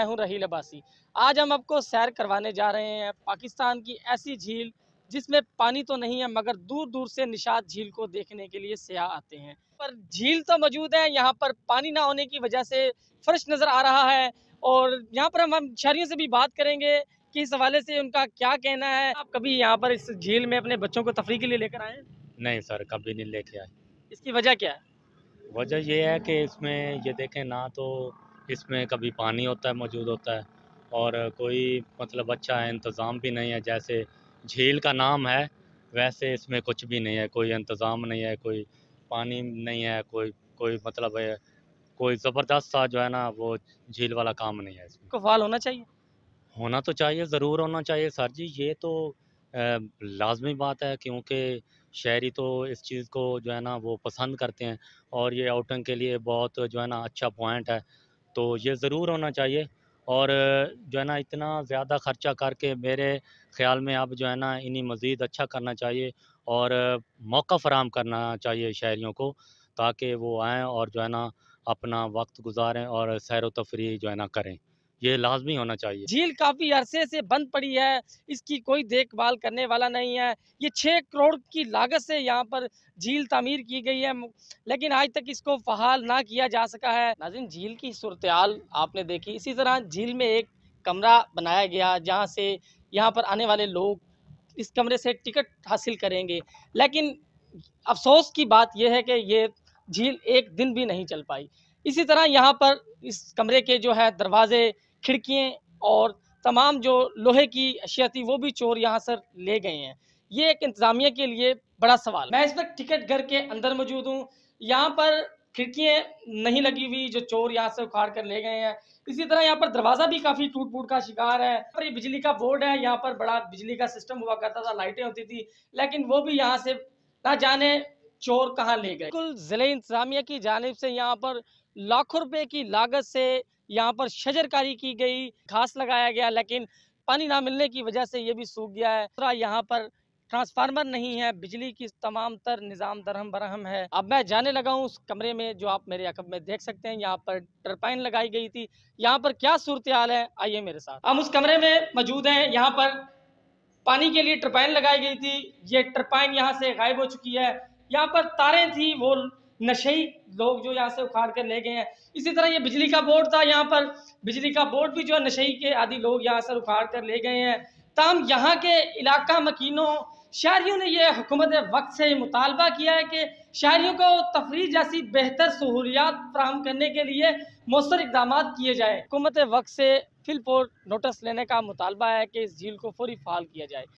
मैं हूं राहील अबासी। आज हम आपको सैर करवाने जा रहे हैं पाकिस्तान की ऐसी झील जिसमें पानी तो नहीं है मगर दूर दूर से निशात झील को देखने के लिए सयाह आते हैं। पर झील तो मौजूद है, यहाँ पर पानी ना होने की वजह से फर्श नज़र आ रहा है और यहाँ पर हम शहरियों से भी बात करेंगे कि इस हवाले से उनका क्या कहना है। आप कभी यहाँ पर इस झील में अपने बच्चों को तफरी के लिए लेकर आए? नहीं सर, कभी नहीं लेके आए। इसकी वजह क्या है? वजह यह है कि इसमें ये देखें ना तो इसमें कभी पानी होता है, मौजूद होता है और कोई मतलब अच्छा है इंतज़ाम भी नहीं है। जैसे झील का नाम है वैसे इसमें कुछ भी नहीं है, कोई इंतज़ाम नहीं है, कोई पानी नहीं है, कोई मतलब है, कोई ज़बरदस्त सा जो है ना वो झील वाला काम नहीं है। इसमें कफाल होना चाहिए, होना तो चाहिए, ज़रूर होना चाहिए सर जी। ये तो लाजमी बात है क्योंकि शहरी तो इस चीज़ को जो है ना वो पसंद करते हैं और ये आउटिंग के लिए बहुत जो है ना अच्छा पॉइंट है, तो ये ज़रूर होना चाहिए। और जो है ना इतना ज़्यादा ख़र्चा करके मेरे ख़्याल में अब जो है ना इन्हीं मज़ीद अच्छा करना चाहिए और मौका फराहम करना चाहिए शहरियों को ताकि वो आएँ और जो है ना अपना वक्त गुजारें और सैर व तफरी जो है ना करें, ये लाजमी होना चाहिए। झील काफ़ी अरसे से बंद पड़ी है, इसकी कोई देखभाल करने वाला नहीं है। ये 6 करोड़ की लागत से यहाँ पर झील तामीर की गई है लेकिन आज तक इसको बहाल ना किया जा सका है। नाज़रीन झील की सूरत-ए-हाल आपने देखी। इसी तरह झील में एक कमरा बनाया गया जहाँ से यहाँ पर आने वाले लोग इस कमरे से टिकट हासिल करेंगे, लेकिन अफसोस की बात यह है कि ये झील एक दिन भी नहीं चल पाई। इसी तरह यहाँ पर इस कमरे के जो है दरवाजे, खिड़कियाँ और तमाम जो लोहे की अशिया थी वो भी चोर यहाँ से ले गए हैं। ये एक इंतज़ामिया के लिए बड़ा सवाल। मैं इस वक्त टिकट घर के अंदर मौजूद हूँ, यहाँ पर खिड़कियाँ नहीं लगी हुई जो चोर यहाँ से उखाड़ कर ले गए हैं। इसी तरह यहाँ पर दरवाज़ा भी काफ़ी टूट फूट का शिकार है। पर ये बिजली का बोर्ड है, यहाँ पर बड़ा बिजली का सिस्टम हुआ करता था, लाइटें होती थी, लेकिन वो भी यहाँ से ना जाने चोर कहाँ ले गए। बिल्कुल ज़िले इंतज़ामिया की जानिब से यहाँ पर लाखों रुपए की लागत से यहाँ पर शजरकारी की गई, घास लगाया गया, लेकिन पानी ना मिलने की वजह से ये भी सूख गया है। तो यहाँ पर ट्रांसफार्मर नहीं है, बिजली की तमाम तर निज़ाम दरहम बरहम है। अब मैं जाने लगा हूँ उस कमरे में जो आप मेरे अकब में देख सकते हैं, यहाँ पर टरपाइन लगाई गई थी। यहाँ पर क्या सूरत हाल है, आइए मेरे साथ। हम उस कमरे में मौजूद हैं, यहाँ पर पानी के लिए टरपाइन लगाई गई थी, ये टरपाइन यहाँ से गायब हो चुकी है। यहाँ पर तारें थी वो नशेई लोग जो यहाँ से उखाड़ कर ले गए हैं। इसी तरह ये बिजली का बोर्ड था, यहाँ पर बिजली का बोर्ड भी जो है नशेई के आदि लोग यहाँ से उखाड़ कर ले गए हैं। तमाम यहाँ के इलाका मकीनों शहरियों ने यह हुकूमत वक्त से ही मुतालबा किया है कि शहरियों को तफरी जैसी बेहतर सहूलियात फराहम करने के लिए मौसर इकदाम किए जाए। हुकूमत वक्त से फिलपोर नोटिस लेने का मुतालबा है कि इस झील को फौरी फाल किया जाए।